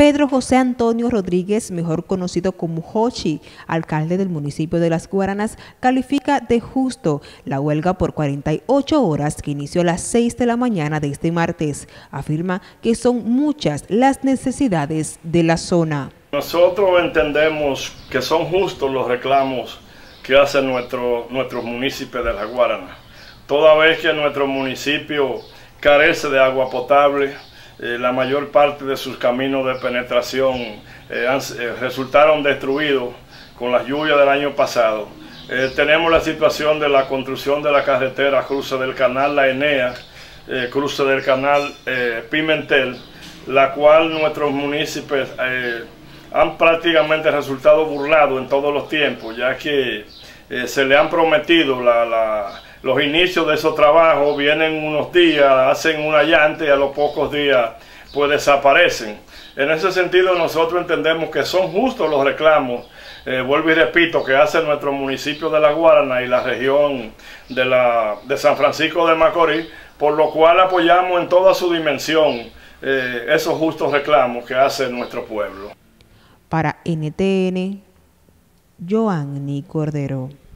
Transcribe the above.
Pedro José Antonio Rodríguez, mejor conocido como Jochi, alcalde del municipio de Las Guáranas, califica de justo la huelga por 48 horas que inició a las 6 de la mañana de este martes. Afirma que son muchas las necesidades de la zona. Nosotros entendemos que son justos los reclamos que hacen nuestros municipios de Las Guáranas. Toda vez que nuestro municipio carece de agua potable, la mayor parte de sus caminos de penetración resultaron destruidos con las lluvias del año pasado. Tenemos la situación de la construcción de la carretera cruce del canal La Enea, cruce del canal Pimentel, la cual nuestros municipios han prácticamente resultado burlados en todos los tiempos, ya que se le han prometido los inicios de esos trabajos. Vienen unos días, hacen una llanta y a los pocos días pues desaparecen. En ese sentido nosotros entendemos que son justos los reclamos, vuelvo y repito, que hace nuestro municipio de Las Guáranas y la región de San Francisco de Macorís, por lo cual apoyamos en toda su dimensión esos justos reclamos que hace nuestro pueblo. Para NTN, Joanny Cordero.